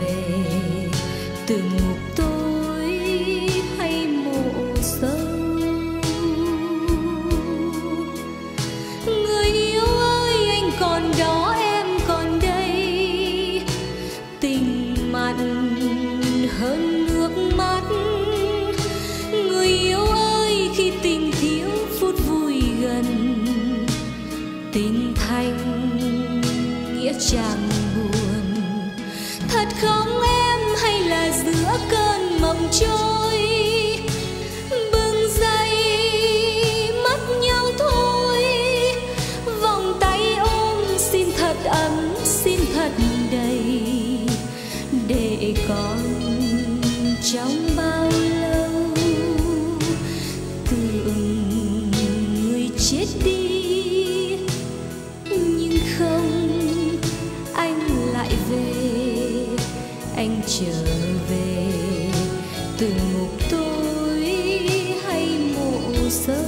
về từ ngục tối hay mộ sâu. Người yêu ơi, anh còn đó, em còn đây, tình mặn hơn nước mắt. Người yêu ơi, khi tình thiếu phút vui gần, tình thành nghĩa chẳng buồn. Thật không em, hay là giữa cơn mộng trôi bừng dậy mất nhau thôi? Vòng tay ôm xin thật ấm, xin thật đầy, để còn trong bao lâu tưởng người chết đi. Anh trở về từ ngục tối hay mộ sâu.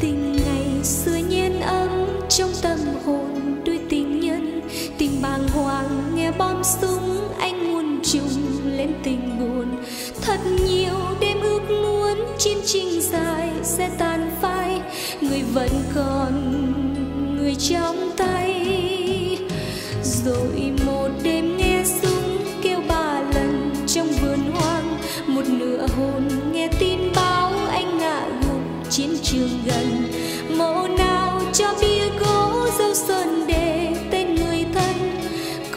Tình ngày xưa nhen ấm trong tâm hồn đôi tình nhân, tình bàng hoàng nghe bom súng anh muôn trùng lên tình buồn. Thật nhiều đêm ước muốn chim chinh dài sẽ tan phai, người vẫn còn người trong tay. Rồi một đêm nghe súng kêu 3 lần trong vườn hoang, một nửa hồn nghe tin báo anh ngã gục chiến trường gần. Mộ nào cho bia gỗ dấu sơn để tên người thân,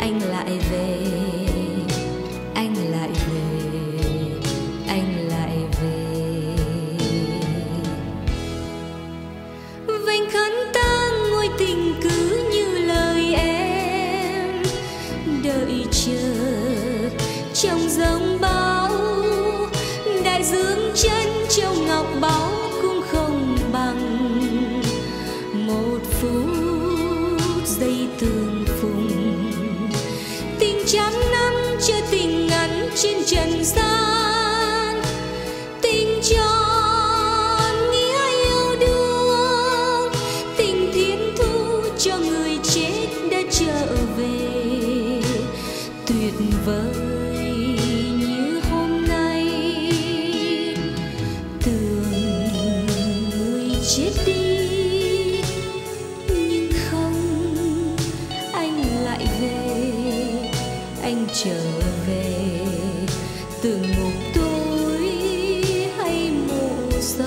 Anh lại về, anh lại về, anh lại về. Vành khấn tang ngôi tình cứ như lời em, đợi chờ trong giông bão. Đại dương chân trong ngọc báu cũng không bằng một phút giây tương phùng. Trăm năm chưa tình ngắn trên trần gian, tình tròn nghĩa yêu đương, tình thiên thu cho người chết đã trở về. Tuyệt vời như hôm nay, tưởng người chết đi nhưng không, anh lại về. Anh trở về từ ngục tối hay mộ sâu.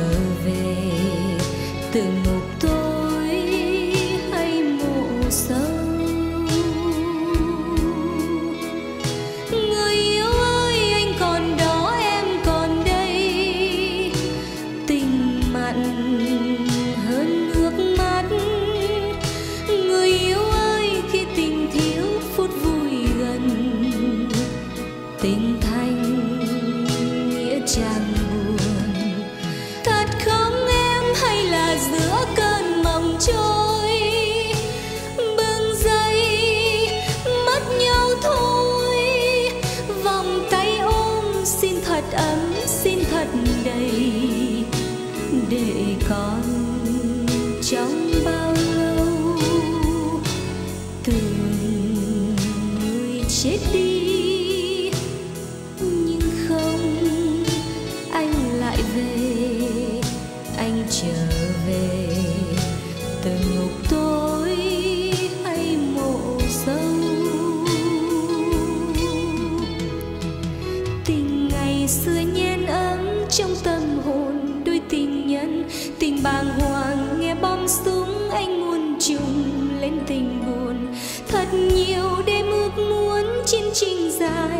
về từ ngục tối hay mộ sâu. Người yêu ơi, anh còn đó, em còn đây, ấm xin thật đầy để con trong bao lâu từng người chết đi. Bàng hoàng nghe bom súng anh muôn trùng lên tình buồn thật nhiều đêm ước muốn chiến trình dài